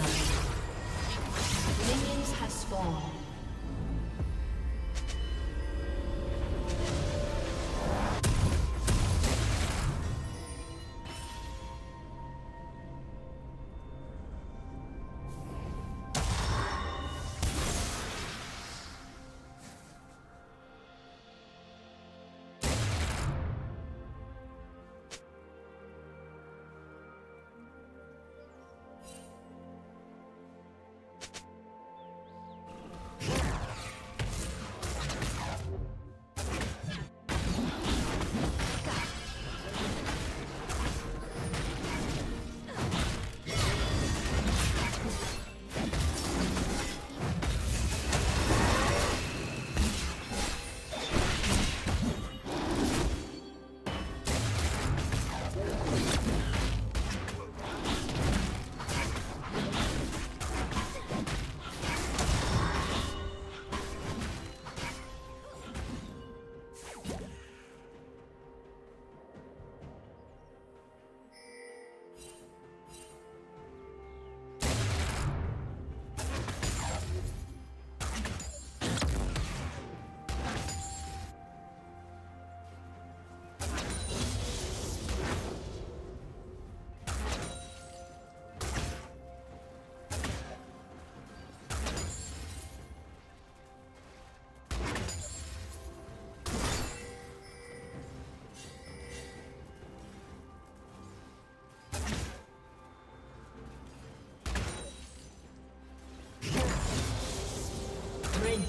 blood. Minions have spawned. Red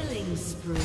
Killing spree.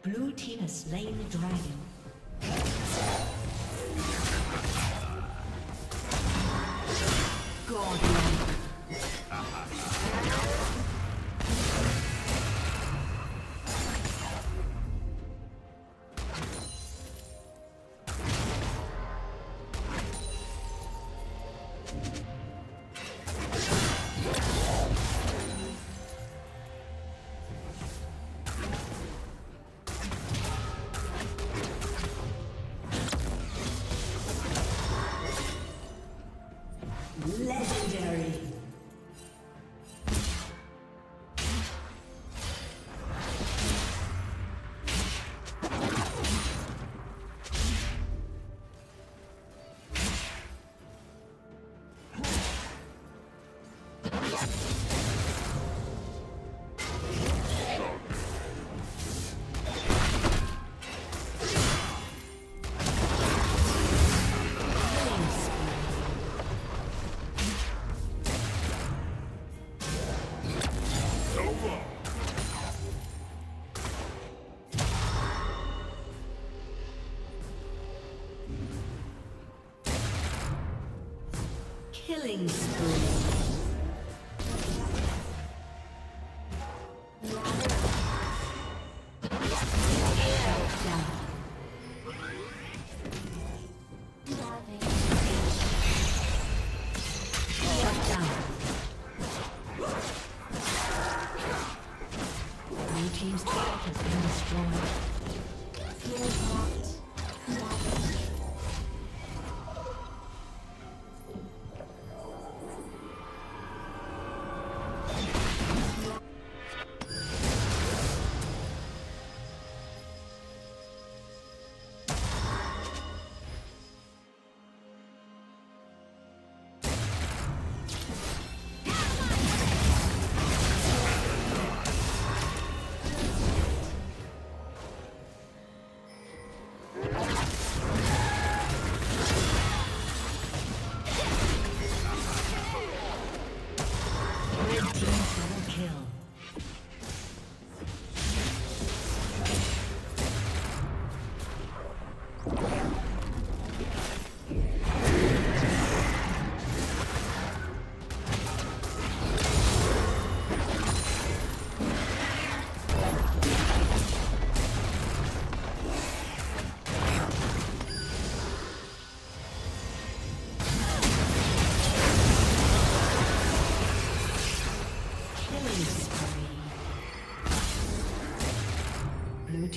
Blue team has slain the dragon. Killing spree. Blue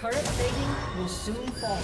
Turret plating will soon fall.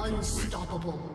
Unstoppable.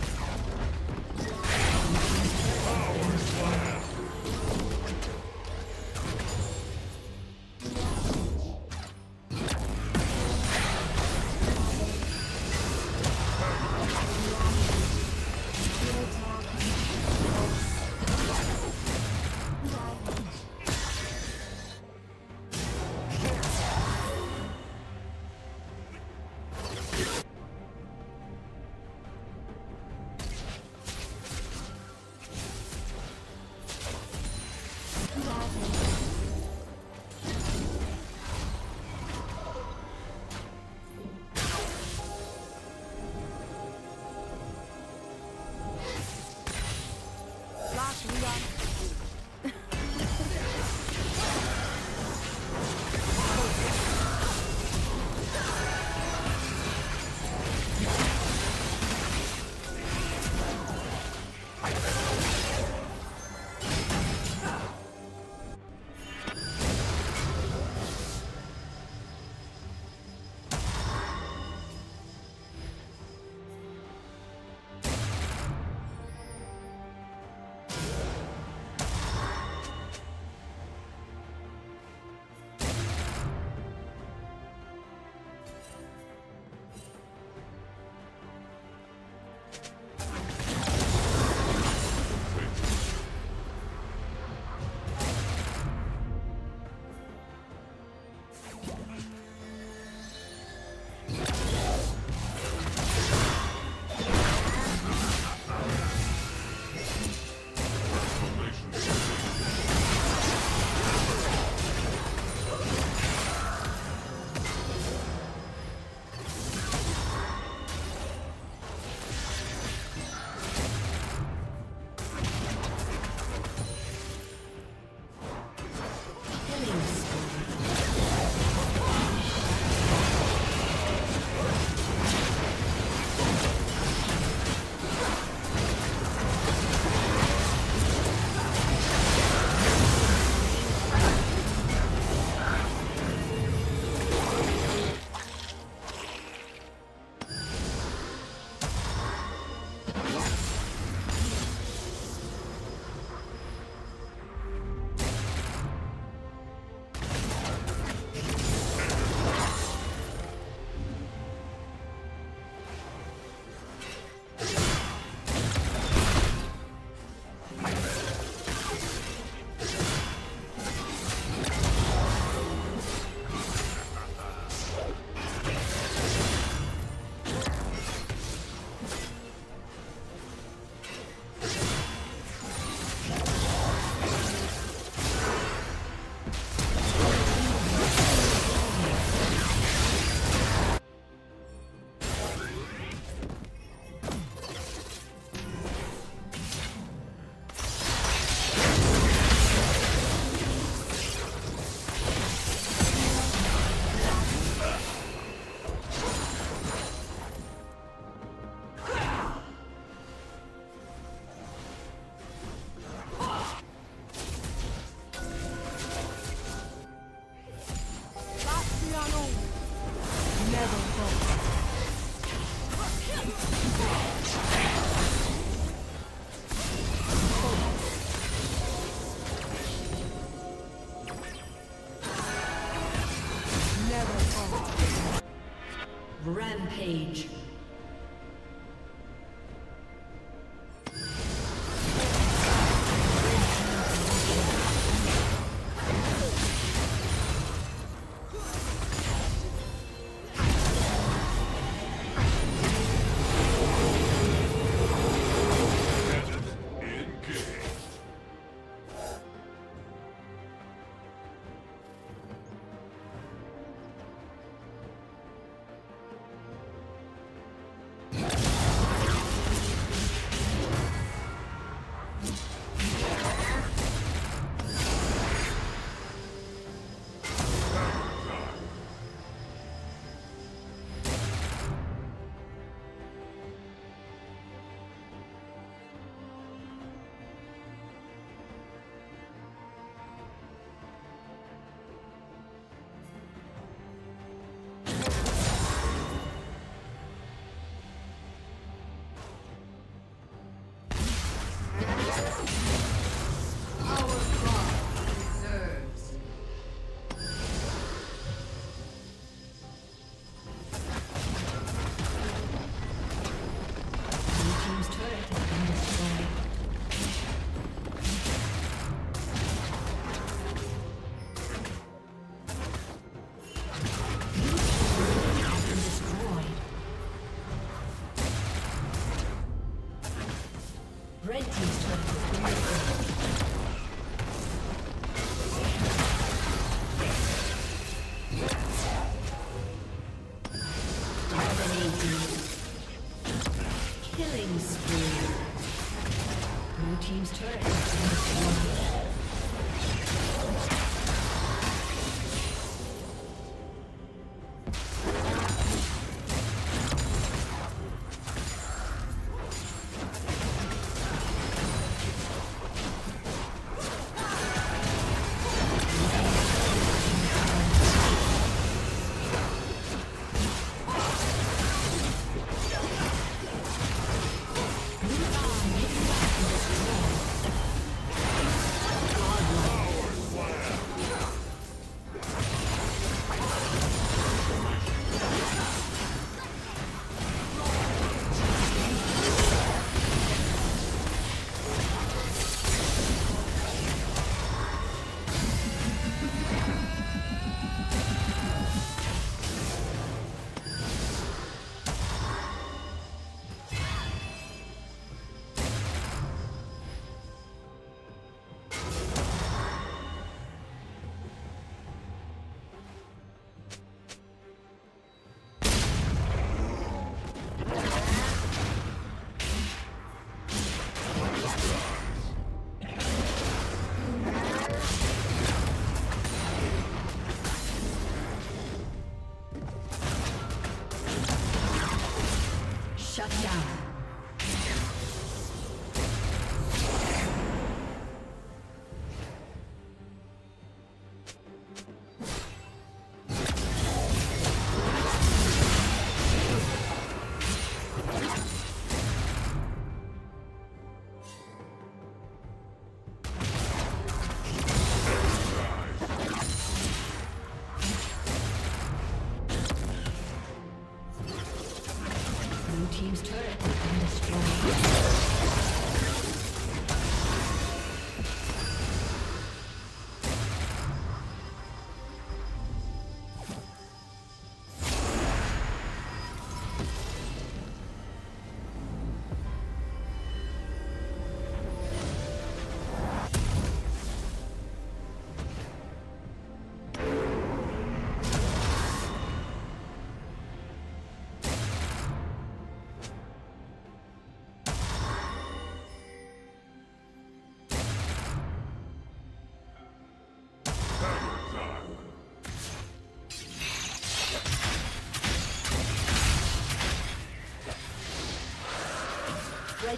The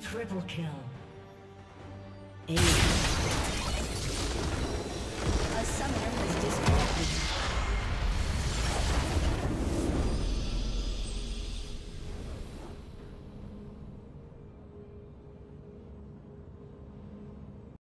Triple kill. A summoner has disconnected.